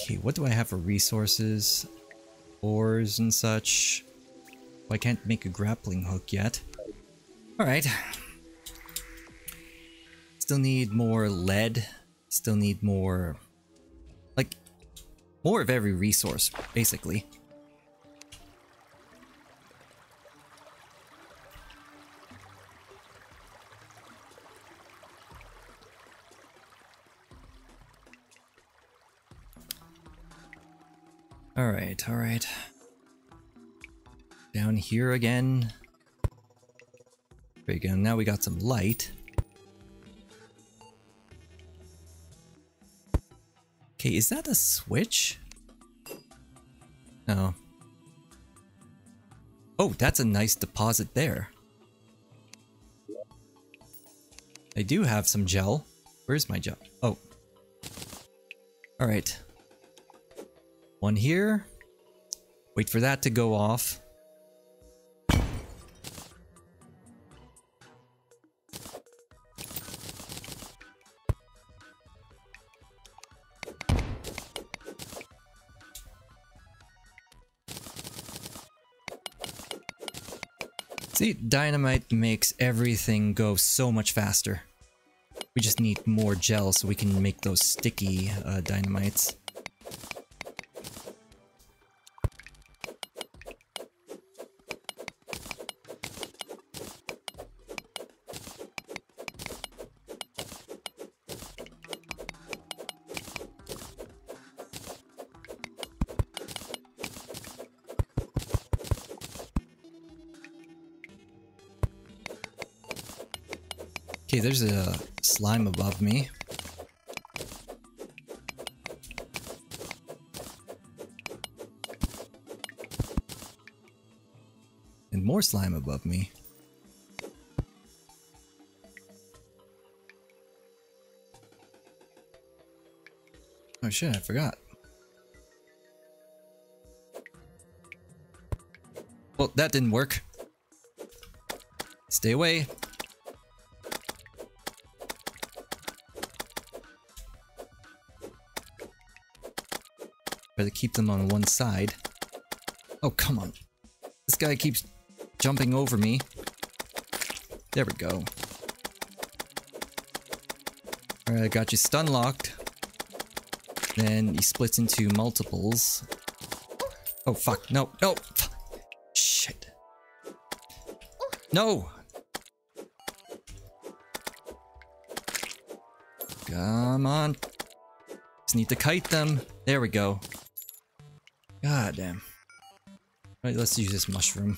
Okay, what do I have for resources? Ores and such. Well, I can't make a grappling hook yet. Alright. Still need more lead. Still need more... like, more of every resource, basically. Alright, alright. Down here again. There you go, now we got some light. Okay, is that a switch? No. Oh, that's a nice deposit there. I do have some gel. Where's my gel? Oh. Alright. One here. Wait for that to go off. See, dynamite makes everything go so much faster. We just need more gel so we can make those sticky dynamites. Okay, there's a slime above me. And more slime above me. Oh shit, I forgot. Well, that didn't work. Stay away. Better keep them on one side. Oh, come on. This guy keeps jumping over me. There we go. Alright, I got you stun locked. Then he splits into multiples. Oh, fuck. No, no. Shit. No! Come on. Just need to kite them. There we go. God damn. Alright, let's use this mushroom.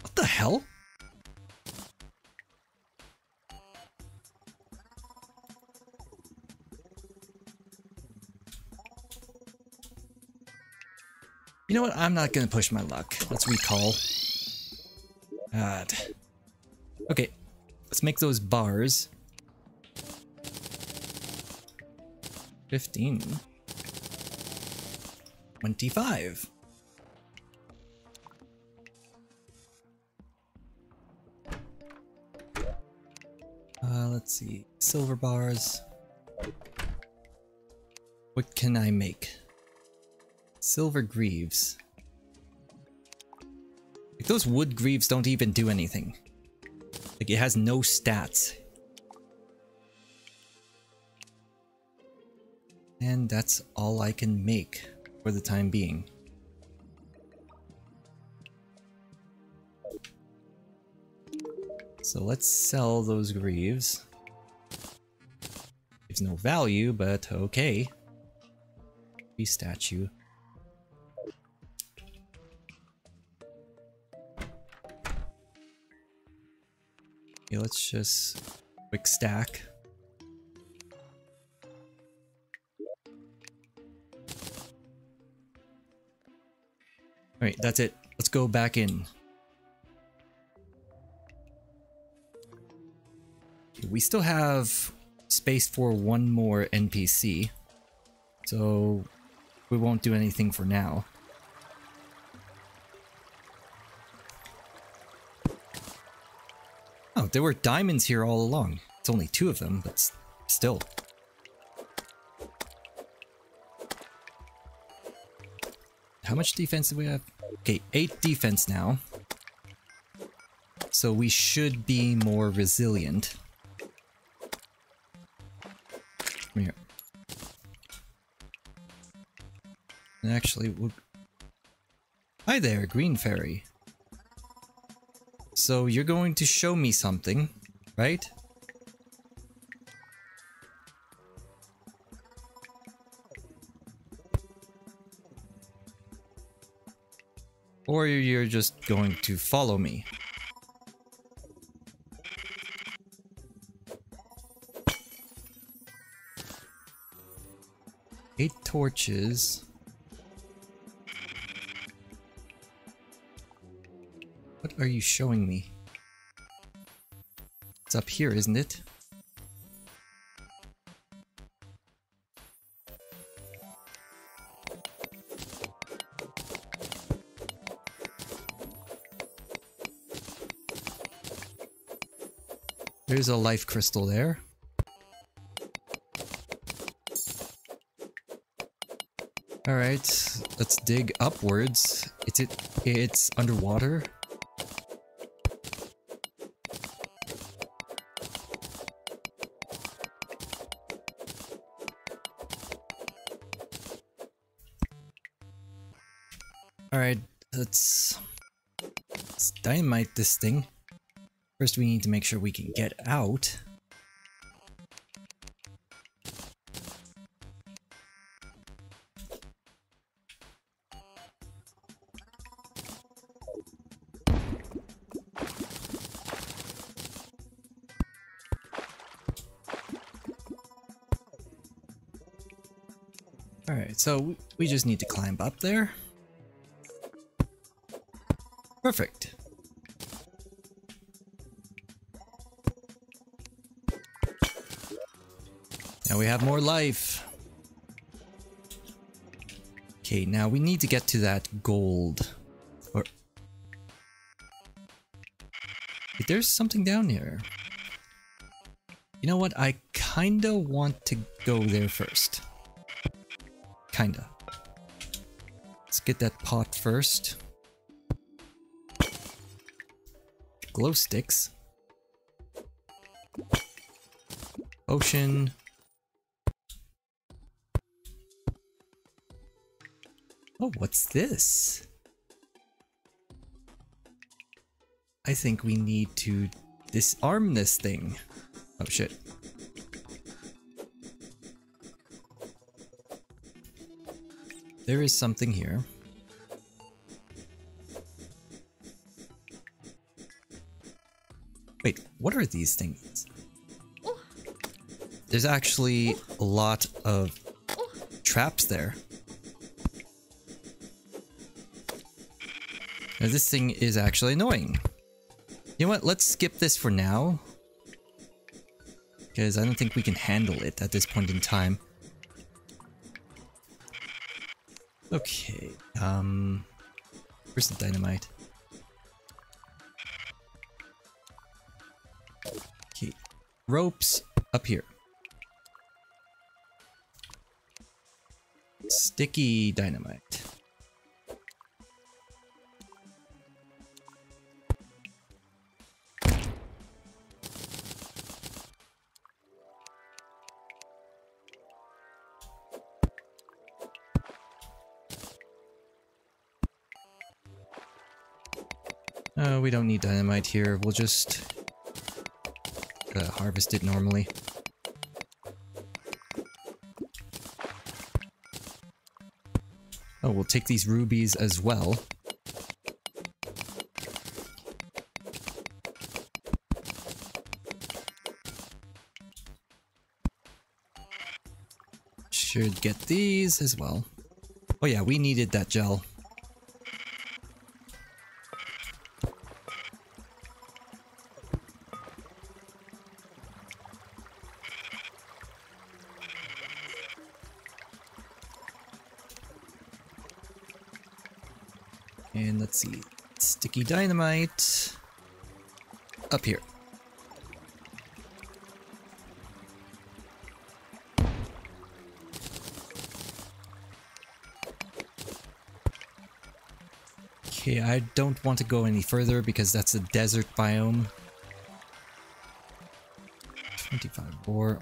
What the hell? You know what? I'm not gonna push my luck. Let's recall. God. Okay. Let's make those bars. 15. 25. Let's see. Silver bars. What can I make? Silver greaves. Like, those wood greaves don't even do anything. Like, it has no stats. And that's all I can make for the time being. So let's sell those greaves. Gives no value, but okay. Tree statue. Okay, let's just quick stack. Alright, that's it. Let's go back in. Okay, we still have space for one more NPC, so we won't do anything for now. Oh, there were diamonds here all along. It's only two of them, but still. How much defense do we have? Okay, 8 defense now. So we should be more resilient. Come here. And actually, we'll... Hi there, Green Fairy. So you're going to show me something, right? Or you're just going to follow me. Eight torches. What are you showing me? It's up here, isn't it? There's a life crystal there. All right, let's dig upwards. It's underwater. All right, let's dynamite this thing. First, we need to make sure we can get out. All right, so we just need to climb up there. Perfect. Now we have more life. Okay, now we need to get to that gold. Or there's something down here. You know what? I kinda want to go there first. Kinda. Let's get that pot first. Glow sticks. Ocean. Oh, what's this? I think we need to disarm this thing. Oh shit. There is something here. Wait, what are these things? There's actually a lot of traps there. Now this thing is actually annoying. You know what? Let's skip this for now. Because I don't think we can handle it at this point in time. Okay, where's the dynamite? Okay, ropes up here. Sticky dynamite. We don't need dynamite here. We'll just harvest it normally. Oh, we'll take these rubies as well. Should get these as well. Oh yeah, we needed that gel. And let's see, sticky dynamite up here. I don't want to go any further because that's a desert biome. 25 ore.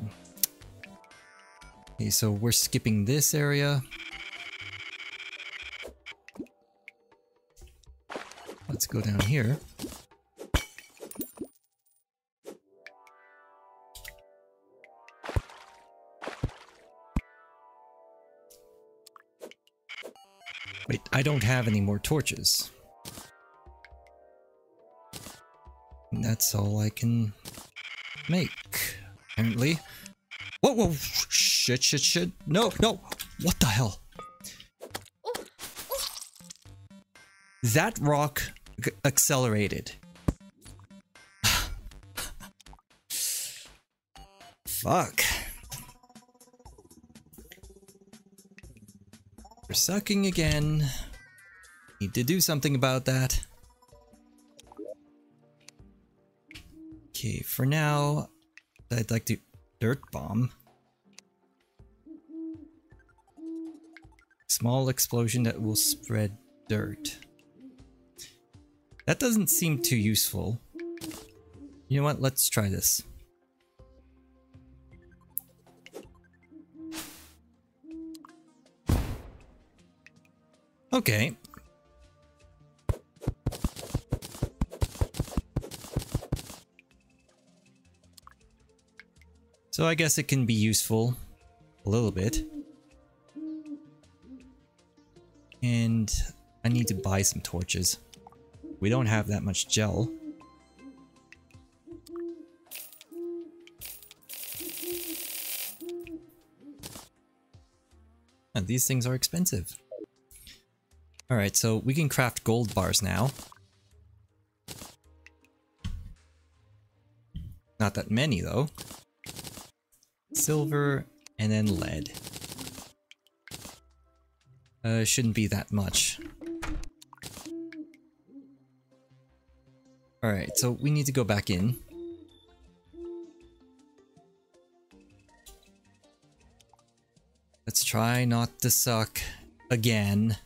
Okay, so we're skipping this area. Let's go down here. Wait, I don't have any more torches. And that's all I can make, apparently. Whoa, whoa, shit, shit, shit. No, no, what the hell? That rock accelerated. Fuck. We're sucking again. Need to do something about that. Okay, for now, I'd like to dirt bomb. Small explosion that will spread dirt. That doesn't seem too useful. You know what? Let's try this. Okay. So I guess it can be useful a little bit. And I need to buy some torches. We don't have that much gel. And these things are expensive. Alright, so we can craft gold bars now. Not that many though. Silver and then lead. Shouldn't be that much. Alright, so we need to go back in. Let's try not to suck again.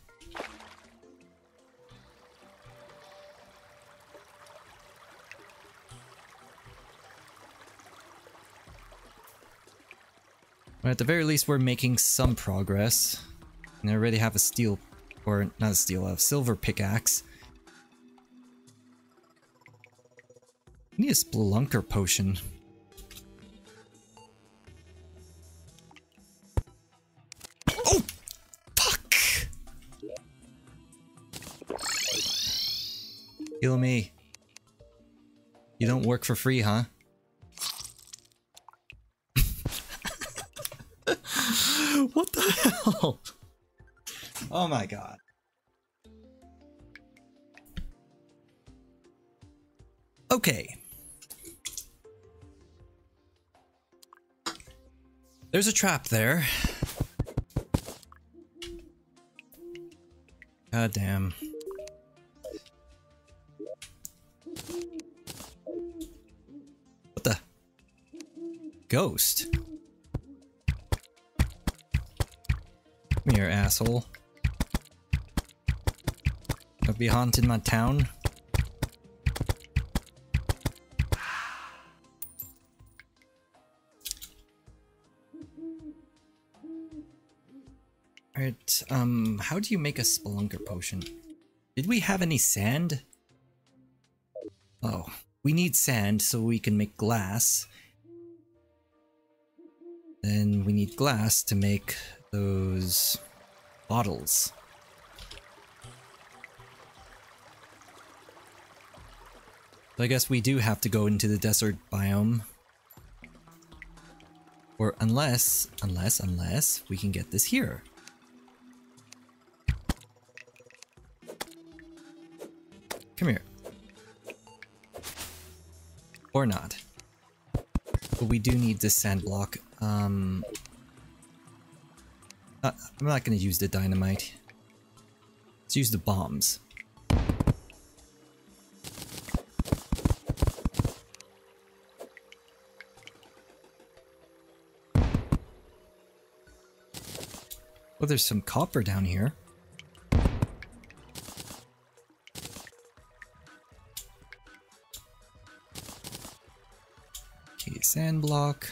But at the very least, we're making some progress. And I already have a steel, or not a steel, a silver pickaxe. I need a Spelunker potion. Oh! Fuck! Kill me. You don't work for free, huh? What the hell? Oh my god. Okay. There's a trap there. God damn. What the? Ghost. Come here, asshole. I'll be haunting my town. Alright, how do you make a Spelunker potion? Did we have any sand? Oh, we need sand so we can make glass. Then we need glass to make those bottles. So I guess we do have to go into the desert biome. Or unless we can get this here. Come here. Or not. But we do need this sand block. I'm not gonna use the dynamite. Let's use the bombs. Oh, there's some copper down here. Okay, sand block.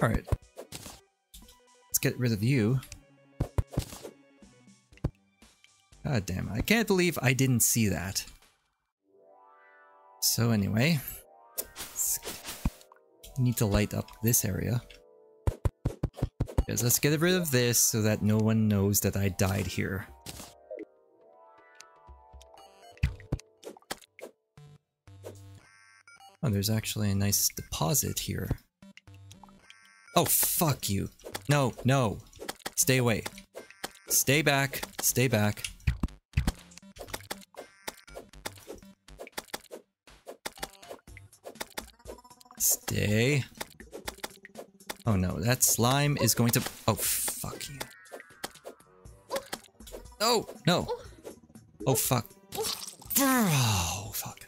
Alright. Let's get rid of you. God damn it. I can't believe I didn't see that. So anyway, need to light up this area. Yes, let's get rid of this so that no one knows that I died here. Oh, there's actually a nice deposit here. Oh, fuck you. No, no. Stay away. Stay back. Stay back. Stay. Oh no, that slime is going to... Oh, fuck you. No, no. Oh, fuck. Oh, fuck.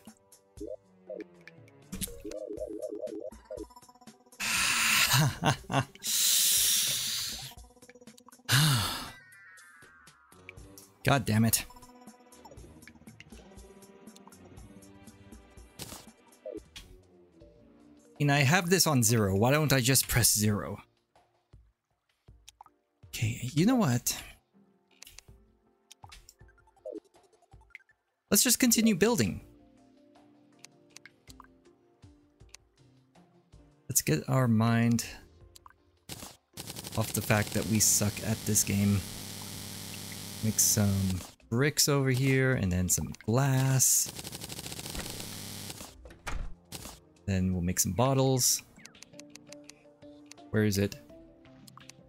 God damn it. And I have this on 0. Why don't I just press 0? Okay, you know what? Let's just continue building. Let's get our mind off the fact that we suck at this game. Make some bricks over here and then some glass. Then we'll make some bottles. Where is it?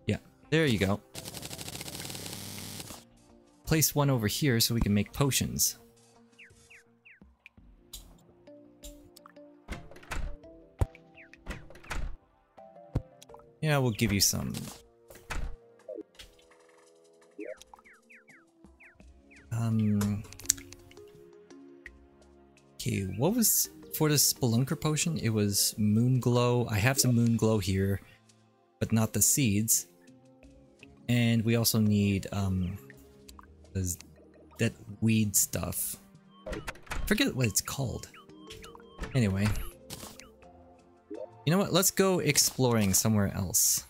Yeah, there you go. Place one over here so we can make potions. Yeah, we'll give you some. Okay, what was... For the spelunker potion, it was moon glow. I have some moon glow here, but not the seeds. And we also need that weed stuff. Forget what it's called. Anyway, you know what? Let's go exploring somewhere else.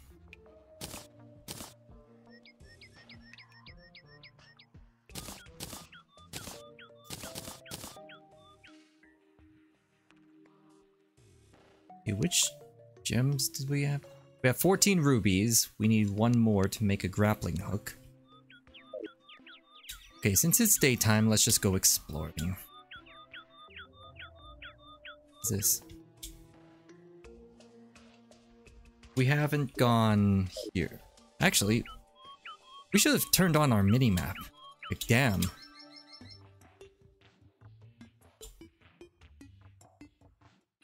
Which gems did we have? We have 14 rubies. We need one more to make a grappling hook. Okay, since it's daytime, let's just go exploring. What's this? We haven't gone here. Actually, we should have turned on our mini-map. Like, damn.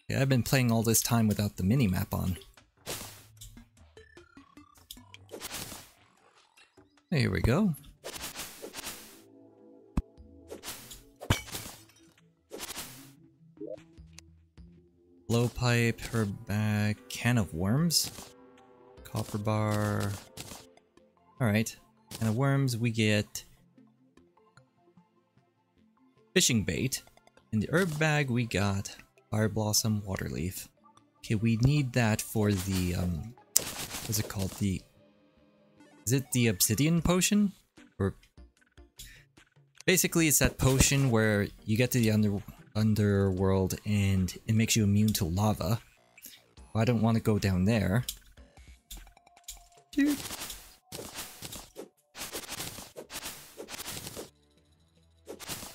Yeah, I've been playing all this time without the minimap on. Here we go. Blowpipe, herb bag, can of worms, copper bar. Alright, can of worms, we get fishing bait. In the herb bag, we got fire blossom, water leaf. Okay, we need that for the what's it called? Is it the obsidian potion? Or basically, it's that potion where you get to the underworld and it makes you immune to lava. Well, I don't want to go down there. Dude.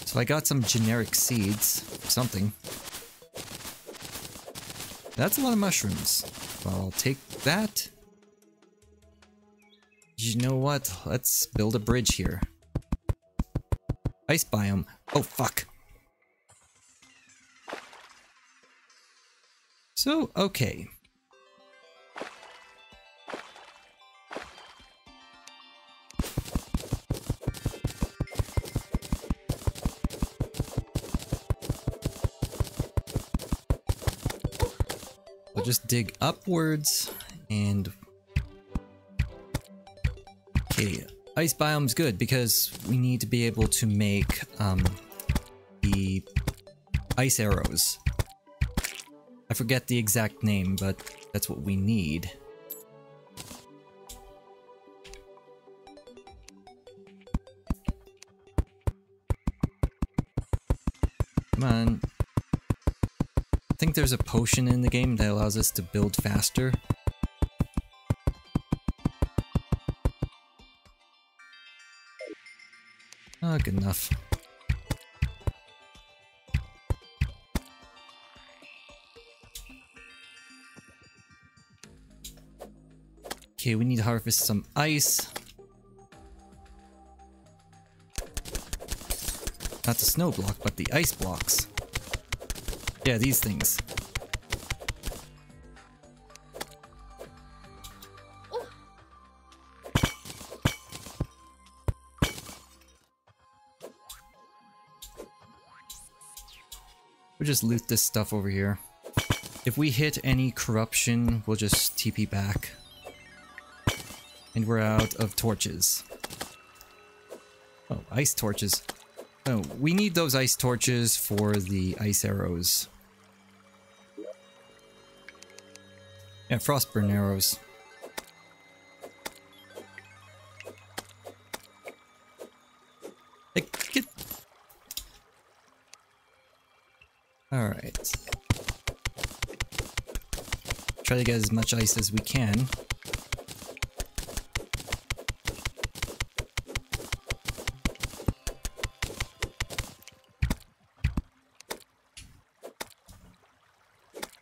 So I got some generic seeds or something. That's a lot of mushrooms. I'll take that. You know what? Let's build a bridge here. Ice biome. Oh, fuck. So, okay. Just dig upwards and okay, Ice biome's good because we need to be able to make the ice arrows. I forget the exact name, but that's what we need. Come on. I think there's a potion in the game that allows us to build faster. Ah, good enough. Okay, we need to harvest some ice. Not the snow block, but the ice blocks. Yeah, these things. Ooh. We'll just loot this stuff over here. If we hit any corruption, we'll just TP back. And we're out of torches. Oh, ice torches. No, we need those ice torches for the ice arrows. Yeah, frostburn arrows. Alright. Try to get as much ice as we can.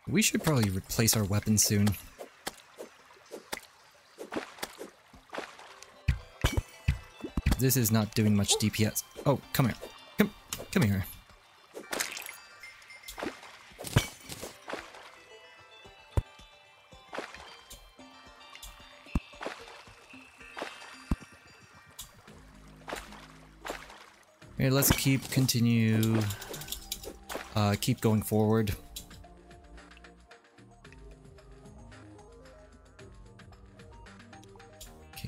We should probably replace our weapon soon. This is not doing much DPS. Oh, come here. Come here. Here, let's keep going forward.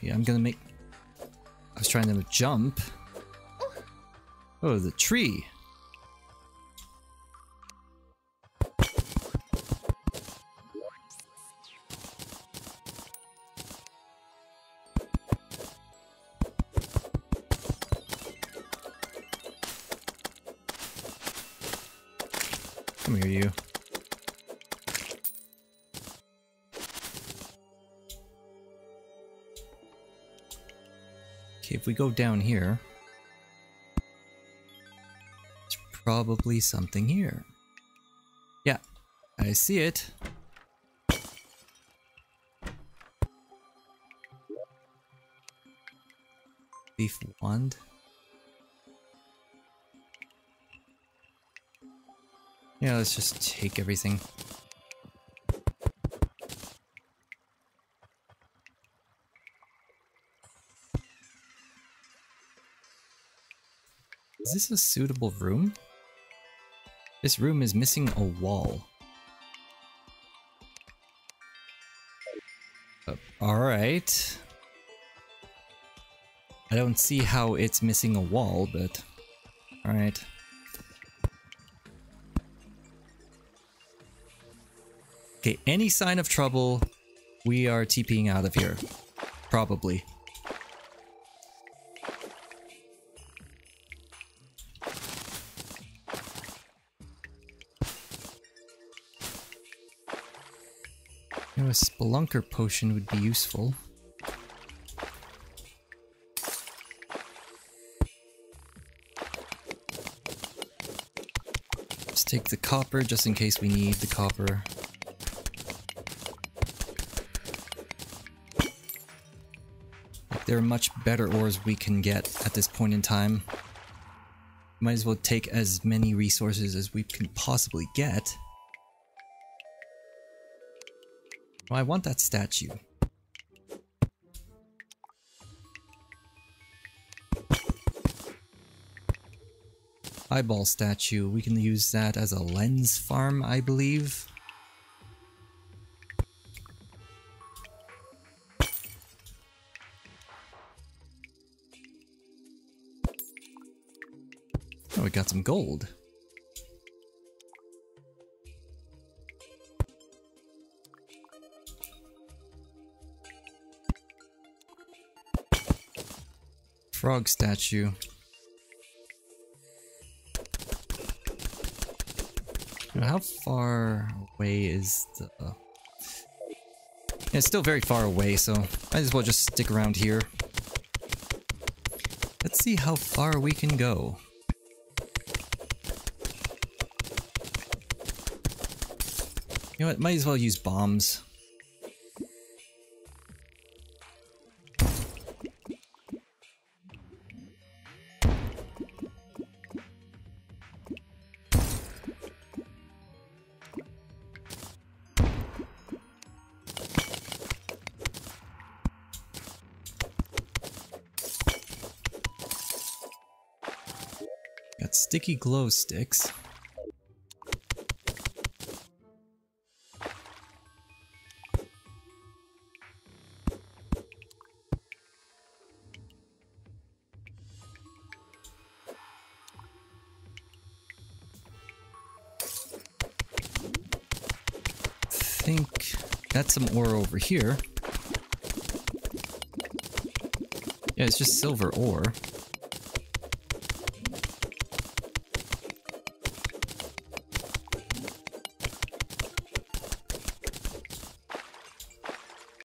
Yeah, I'm gonna make... I was trying to jump. Oh, the tree! Come here, you. If we go down here, there's probably something here. Yeah, I see it. Thief wand. Yeah, let's just take everything. Is this a suitable room? This room is missing a wall. Alright. I don't see how it's missing a wall, but... Alright. Okay, any sign of trouble, we are TPing out of here. Probably. You know, a spelunker potion would be useful. Let's take the copper just in case we need the copper. Like, there are much better ores we can get at this point in time. Might as well take as many resources as we can possibly get. Well, I want that statue. Eyeball statue. We can use that as a lens farm, I believe. Oh, we got some gold. Frog statue. How far away is the... It's still very far away, so I might as well just stick around here. Let's see how far we can go. You know what, might as well use bombs. Sticky glow sticks. I think that's some ore over here. Yeah, it's just silver ore.